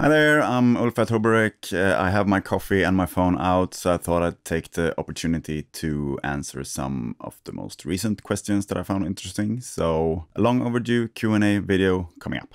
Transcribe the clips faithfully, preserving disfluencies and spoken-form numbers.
Hi there, I'm Ulf at HoboRec. Uh, I have my coffee and my phone out, so I thought I'd take the opportunity to answer some of the most recent questions that I found interesting. So a long overdue Q and A video coming up.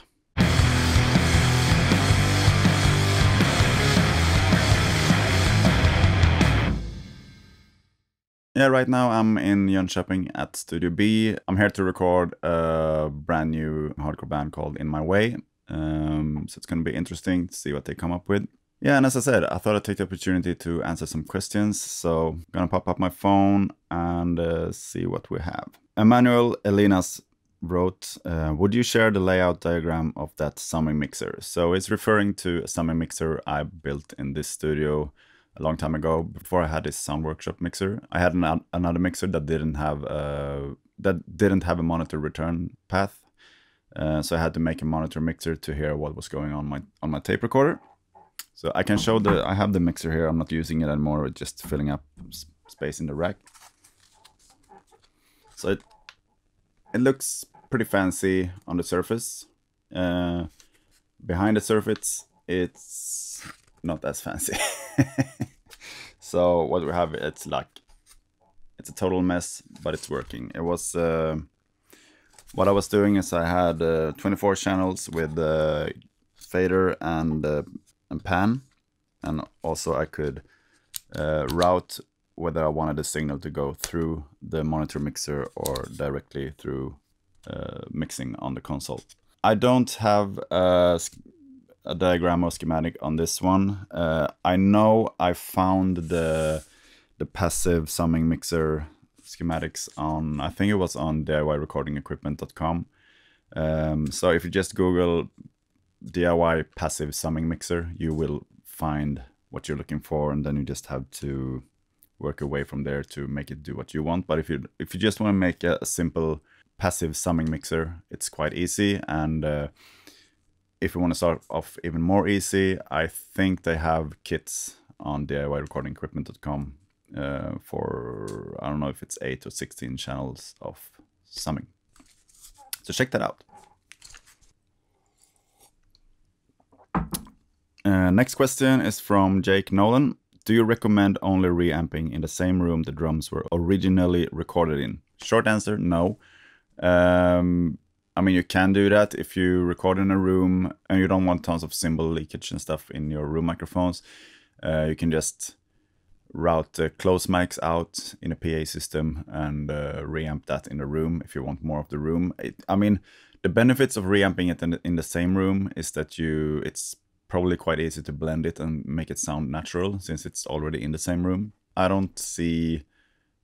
Yeah, right now I'm in Jönköping at Studio B. I'm here to record a brand new hardcore band called In My Way. Um, so it's going to be interesting to see what they come up with. Yeah, and as I said, I thought I'd take the opportunity to answer some questions. So I'm going to pop up my phone and uh, see what we have. Emmanuel Elinas wrote, uh, would you share the layout diagram of that summing mixer? So it's referring to a summing mixer I built in this studio a long time ago, before I had this sound workshop mixer. I had an, another mixer that didn't have a, that didn't have a monitor return path. Uh, so I had to make a monitor mixer to hear what was going on my on my tape recorder. So I can show the, I have the mixer here. I'm not using it anymore, just filling up space in the rack. So it, it looks pretty fancy on the surface. Uh, behind the surface, it's not as fancy. So what we have, it's like, it's a total mess, but it's working. It was... Uh, What I was doing is I had uh, twenty-four channels with uh, fader and, uh, and pan. And also I could uh, route whether I wanted the signal to go through the monitor mixer or directly through uh, mixing on the console. I don't have a, a diagram or schematic on this one. Uh, I know I found the, the passive summing mixer schematics on, I think it was on D I Y recording equipment dot com. Um, so if you just Google D I Y passive summing mixer, you will find what you're looking for, and then you just have to work away from there to make it do what you want. But if you if you just want to make a, a simple passive summing mixer, it's quite easy. And uh, if you want to start off even more easy, I think they have kits on D I Y recording equipment dot com. Uh, for, I don't know if it's eight or sixteen channels of summing. So check that out. Uh, next question is from Jake Nolan. Do you recommend only reamping in the same room the drums were originally recorded in? Short answer, no. Um, I mean, you can do that if you record in a room and you don't want tons of cymbal leakage and stuff in your room microphones. Uh, you can just route the close mics out in a P A system and uh, reamp that in the room if you want more of the room. It, I mean, the benefits of reamping it in the, in the same room is that you it's probably quite easy to blend it and make it sound natural since it's already in the same room. I don't see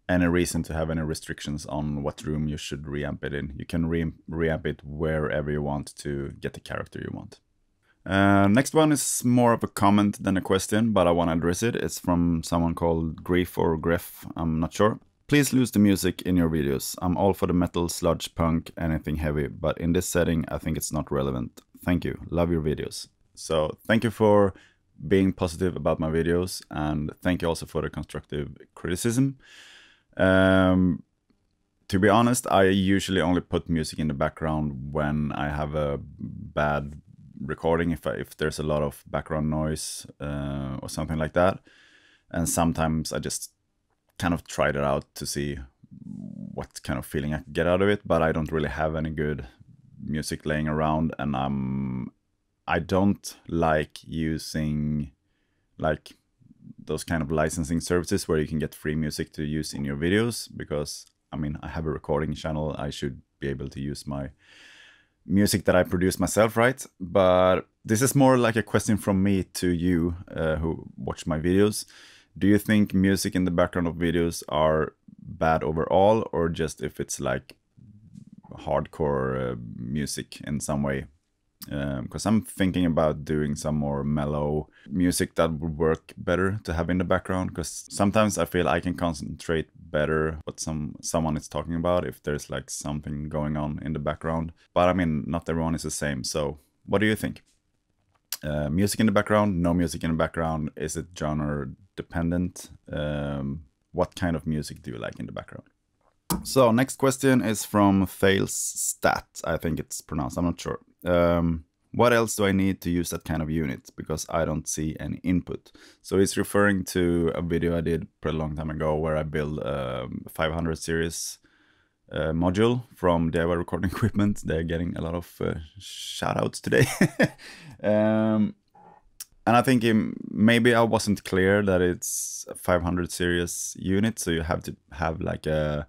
any reason to have any restrictions on what room you should reamp it in. You can re reamp it wherever you want to get the character you want. Uh, next one is more of a comment than a question, but I want to address it. It's from someone called Grief or Gref, I'm not sure. Please lose the music in your videos. I'm all for the metal, sludge, punk, anything heavy, but in this setting I think it's not relevant. Thank you, love your videos. So thank you for being positive about my videos, and thank you also for the constructive criticism. Um, to be honest, I usually only put music in the background when I have a bad recording, if, I, if there's a lot of background noise uh, or something like that. And sometimes I just kind of tried it out to see what kind of feeling I could get out of it, but I don't really have any good music laying around, and I'm, I don't like using like those kind of licensing services where you can get free music to use in your videos, because I mean, I have a recording channel, I should be able to use my music that I produce myself, right? But this is more like a question from me to you uh, who watch my videos. Do you think music in the background of videos are bad overall, or just if it's like hardcore uh, music in some way? Because um, I'm thinking about doing some more mellow music that would work better to have in the background, because sometimes I feel I can concentrate better what some someone is talking about if there's like something going on in the background. But I mean, not everyone is the same, so what do you think? Uh, music in the background, no music in the background, is it genre dependent? Um, what kind of music do you like in the background? So next question is from Falstatt, I think it's pronounced, I'm not sure. Um, what else do I need to use that kind of unit? Because I don't see any input. So it's referring to a video I did a long time ago where I built a five hundred series uh, module from Deva Recording Equipment. They're getting a lot of uh, shout outs today. um, and I think it, maybe I wasn't clear that it's a five hundred series unit. So you have to have like a,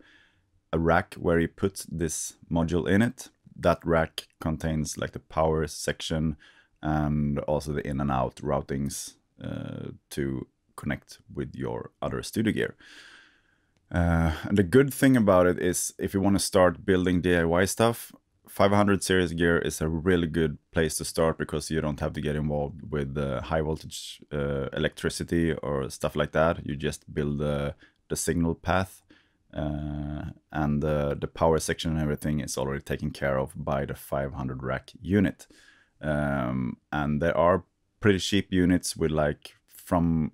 a rack where you put this module in it. That rack contains like the power section and also the in and out routings uh, to connect with your other studio gear. Uh, and the good thing about it is if you want to start building D I Y stuff, five hundred series gear is a really good place to start because you don't have to get involved with uh, high voltage uh, electricity or stuff like that. You just build uh, the signal path. Uh, and uh, the power section and everything is already taken care of by the five hundred rack unit. Um, and there are pretty cheap units with like from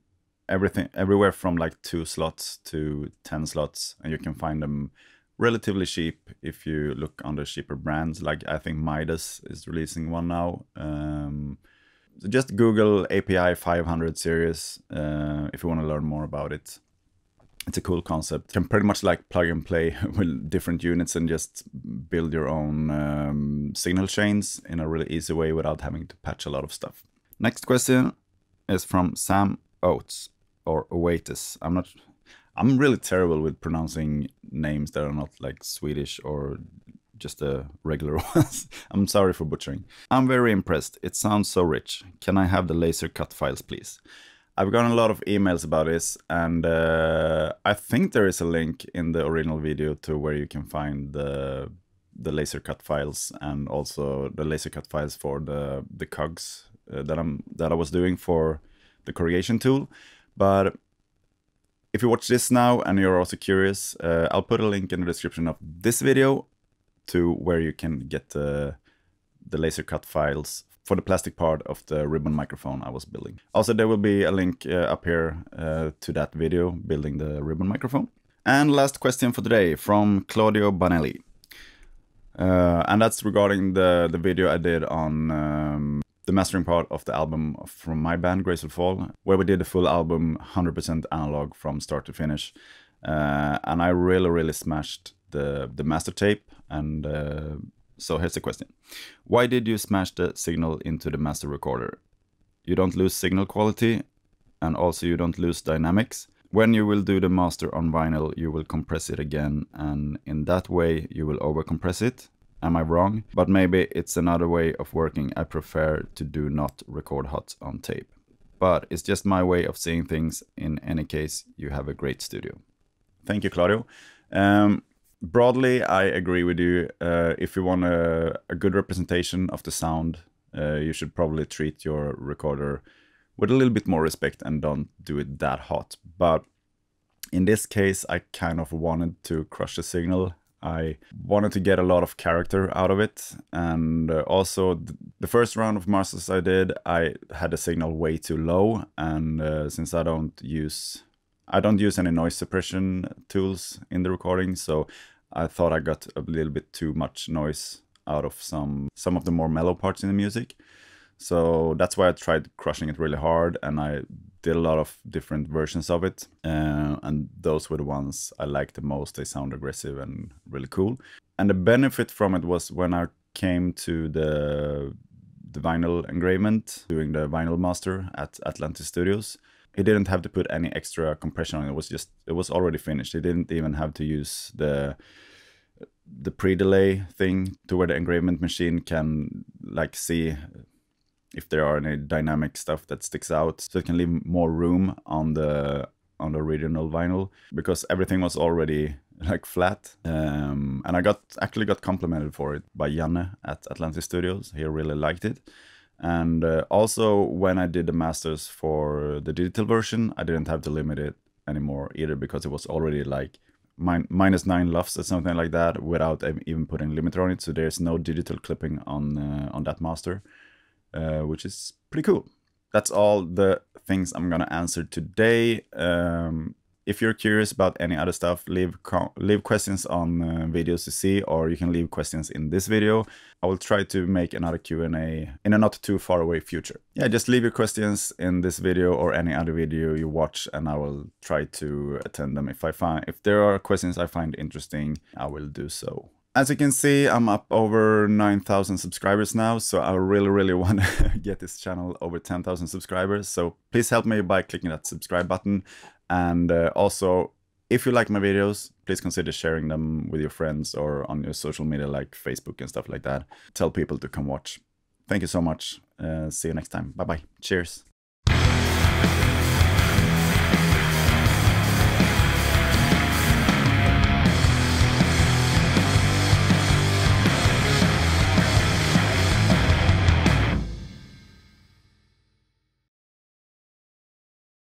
everything, everywhere from like two slots to ten slots. And you can find them relatively cheap if you look under cheaper brands. Like I think Midas is releasing one now. Um, so just Google A P I five hundred series uh, if you want to learn more about it. It's a cool concept. You can pretty much like plug and play with different units and just build your own um, signal chains in a really easy way without having to patch a lot of stuff. Next question is from Sam Oates or Oates. I'm not, I'm really terrible with pronouncing names that are not like Swedish or just the regular ones. I'm sorry for butchering. I'm very impressed. It sounds so rich. Can I have the laser cut files, please? I've gotten a lot of emails about this, and uh, I think there is a link in the original video to where you can find the the laser cut files and also the laser cut files for the the cogs uh, that I'm that I was doing for the corrugation tool. But if you watch this now and you're also curious, uh, I'll put a link in the description of this video to where you can get the uh, the laser cut files for the plastic part of the ribbon microphone I was building. Also, there will be a link uh, up here uh, to that video building the ribbon microphone. And last question for today from Claudio Banelli. Uh, and that's regarding the, the video I did on um, the mastering part of the album from my band, Graceful Fall, where we did the full album one hundred percent analog from start to finish. Uh, and I really, really smashed the, the master tape and uh, so here's the question. Why did you smash the signal into the master recorder? You don't lose signal quality and also you don't lose dynamics. When you will do the master on vinyl, you will compress it again and in that way you will overcompress it. Am I wrong? But maybe it's another way of working. I prefer to do not record hot on tape. But it's just my way of seeing things. In any case, you have a great studio. Thank you, Claudio. Um, Broadly, I agree with you. Uh, if you want a, a good representation of the sound, uh, you should probably treat your recorder with a little bit more respect and don't do it that hot. But in this case, I kind of wanted to crush the signal. I wanted to get a lot of character out of it. And uh, also, th the first round of masters I did, I had the signal way too low. And uh, since I don't use... I don't use any noise suppression tools in the recording, so I thought I got a little bit too much noise out of some some of the more mellow parts in the music. So that's why I tried crushing it really hard, and I did a lot of different versions of it. Uh, and those were the ones I liked the most. They sound aggressive and really cool. And the benefit from it was when I came to the, the vinyl engravement, doing the vinyl master at Atlantis Studios, he didn't have to put any extra compression on it. It was just, it was already finished. He didn't even have to use the the pre-delay thing to where the engravement machine can like see if there are any dynamic stuff that sticks out. So it can leave more room on the on the original vinyl because everything was already like flat. Um, and I got actually got complimented for it by Janne at Atlantis Studios. He really liked it. And uh, also when I did the masters for the digital version, I didn't have to limit it anymore either because it was already like min minus nine LUFS or something like that without even putting limiter on it. So there's no digital clipping on, uh, on that master, uh, which is pretty cool. That's all the things I'm going to answer today. Um, If you're curious about any other stuff, leave leave questions on uh, videos to see, or you can leave questions in this video. I will try to make another Q and A in a not too far away future. Yeah, just leave your questions in this video or any other video you watch, and I will try to attend them. If I find if there are questions I find interesting, I will do so. As you can see, I'm up over nine thousand subscribers now, so I really, really want to get this channel over ten thousand subscribers. So please help me by clicking that subscribe button. And uh, also, if you like my videos, please consider sharing them with your friends or on your social media like Facebook and stuff like that. Tell people to come watch. Thank you so much. Uh, see you next time. Bye-bye. Cheers.